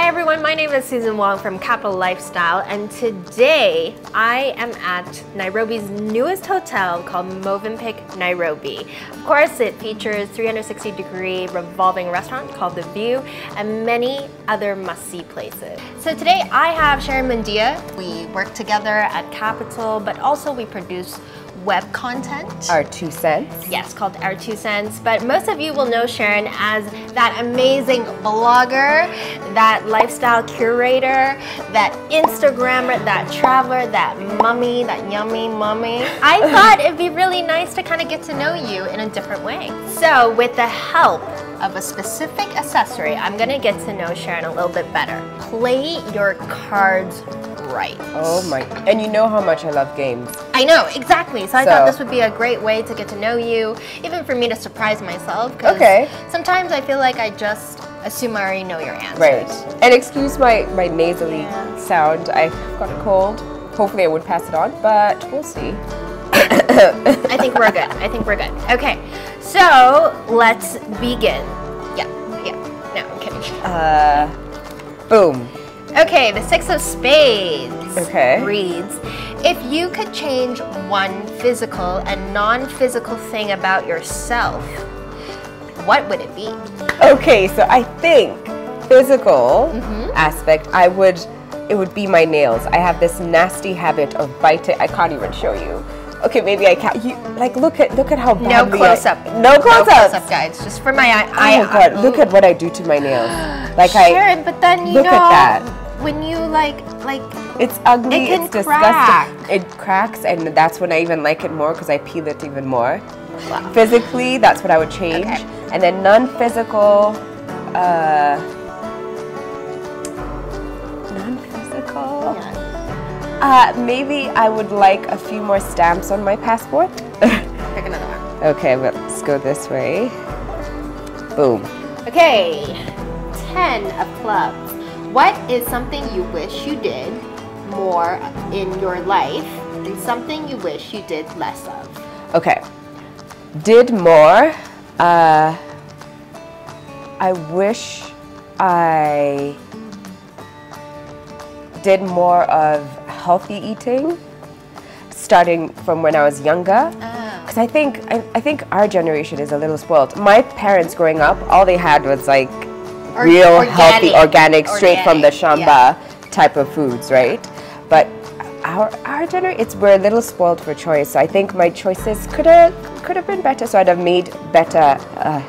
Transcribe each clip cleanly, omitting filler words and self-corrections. Hi everyone, my name is Susan Wong from Capital Lifestyle, and today I am at Nairobi's newest hotel called Movenpick Nairobi. Of course, it features 360-degree revolving restaurant called The View and many other must-see places. So today I have Sharon Mundia. We work together at Capital, but also we produce web content. Our 2 cents. Yes, called Our 2 cents. But most of you will know Sharon as that amazing blogger, that lifestyle curator, that Instagrammer, that traveler, that mummy, that yummy mummy. I thought it'd be really nice to kind of get to know you in a different way. So with the help of a specific accessory, I'm gonna get to know Sharon a little bit better. Play your cards right. Oh my, and you know how much I love games. I know, exactly. So I thought this would be a great way to get to know you, even for me to surprise myself, because sometimes I feel like I just assume I already know your answers. Right, and excuse my nasally sound. I've got a cold. Hopefully I would pass it on, but we'll see. I think we're good, I think we're good. Okay, so let's begin. Yeah, no, I'm kidding. Boom. Okay, the 6 of spades reads, if you could change one physical and non-physical thing about yourself, what would it be? Okay, so I think physical aspect, it would be my nails. I have this nasty habit of biting. I can't even show you. Okay, maybe I can't. You, like, look at how badly. No close up. No close up, guys. Just for my eye. Oh God! Look at what I do to my nails. Like Sharon, but then you know, at that. When you like. It's ugly. It's disgusting. It cracks, and that's when I even like it more because I peel it even more. Wow. Physically, that's what I would change, and then non-physical. Non-physical. Yeah. Maybe I would like a few more stamps on my passport. Pick another one. Okay, well, let's go this way. Boom. Okay, 10 of clubs. What is something you wish you did more in your life and something you wish you did less of? Okay, did more. I wish I did more of healthy eating, starting from when I was younger, because I think our generation is a little spoiled. My parents growing up, all they had was like real healthy, organic, straight from the shamba type of foods, right? But our generation, we're a little spoiled for choice. So I think my choices could have been better. So I'd have made better,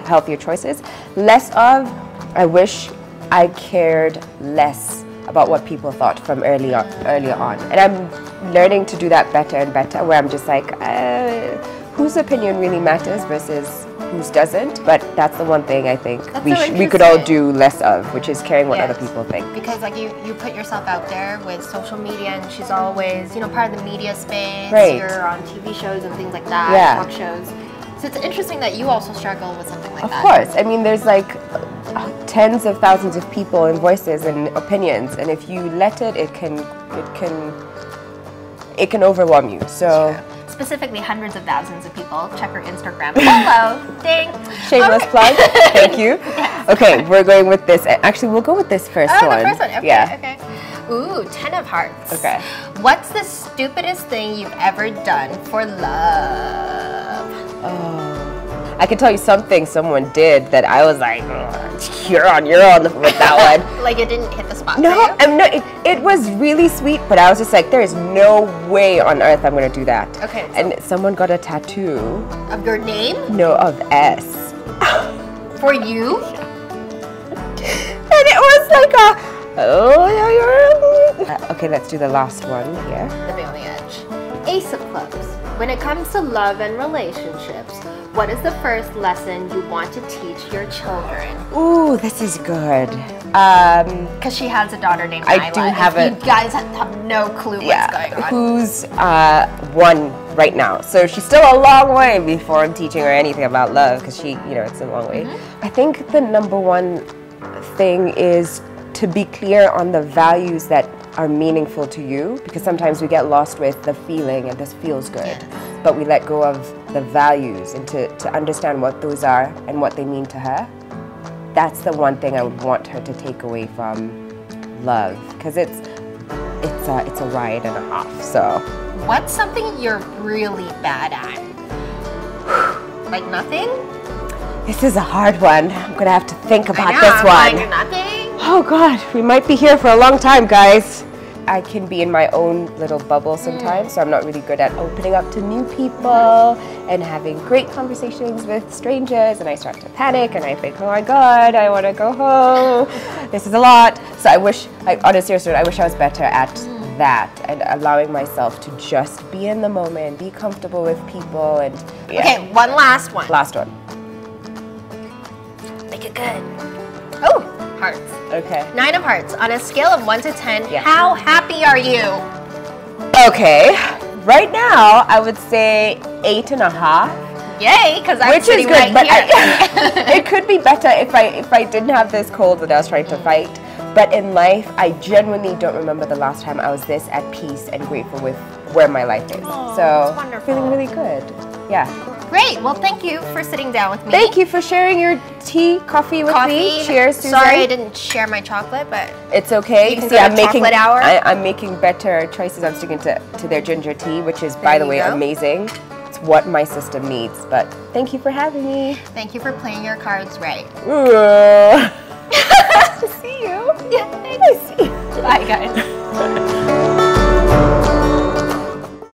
healthier choices. Less of, I wish I cared less about what people thought from earlier on, and I'm learning to do that better and better, where I'm just like, whose opinion really matters versus whose doesn't. But that's the one thing I think we could all do less of, which is caring what other people think. Because like you put yourself out there with social media, and she's always, you know, part of the media space. Right. You're on TV shows and things like that, talk shows. So it's interesting that you also struggle with something like that. Of course, I mean, there's like tens of thousands of people and voices and opinions, and if you let it, it can overwhelm you. So specifically, hundreds of thousands of people. Check her Instagram. Hello, ding. Shameless plug. Thank you. Yes. Okay, we're going with this. Actually, we'll go with this first one. Oh, the first one. Okay. Yeah. Okay. Ooh, 10 of hearts. Okay. What's the stupidest thing you've ever done for love? Oh, I can tell you something someone did that I was like, oh, you're on with that one. Like it didn't hit the spot. No, I'm not. It was really sweet, but I was just like, there is no way on earth I'm gonna do that. Okay. So and someone got a tattoo of your name? No, of S. For you? And it was like a. Oh yeah, you're. Okay, let's do the last one here. The big on the edge. 8 of clubs. When it comes to love and relationships, what is the first lesson you want to teach your children? Ooh, this is good. Because she has a daughter named Nyla. I do have it. You guys have no clue what's going on. Who's one right now. So she's still a long way before I'm teaching her anything about love, because she, you know, it's a long way. I think the #1 thing is to be clear on the values that are meaningful to you, because sometimes we get lost with the feeling and this feels good, but we let go of the values, and to understand what those are and what they mean to her. That's the one thing I would want her to take away from love, because it's a ride and a half. So, what's something you're really bad at? Like nothing? This is a hard one. I'm gonna have to think about this one. Like nothing? Oh God, we might be here for a long time, guys. I can be in my own little bubble sometimes, so I'm not really good at opening up to new people and having great conversations with strangers, and I start to panic and I think, oh my God, I want to go home. This is a lot. So I wish, on a serious note, I wish I was better at that and allowing myself to just be in the moment, be comfortable with people, and yeah. Okay, one last one. Last one. Make it good. Oh! Hearts. Okay. 9 of hearts. On a scale of 1 to 10, how happy are you? Okay. Right now, I would say 8.5. Yay, because I'm sitting right here. It could be better if I didn't have this cold that I was trying to fight. But in life, I genuinely don't remember the last time I was this at peace and grateful with where my life is. Oh, so feeling really good. Yeah. Great. Well, thank you for sitting down with me. Thank you for sharing your coffee with me. Cheers, Susan. Sorry I didn't share my chocolate, but it's okay. You can see, I'm making chocolate hour. I'm making better choices. I'm sticking to their ginger tea, which is, by the way, amazing. It's what my system needs. But thank you for having me. Thank you for playing your cards right. Nice to see you. Yeah, nice to see you. Bye, guys.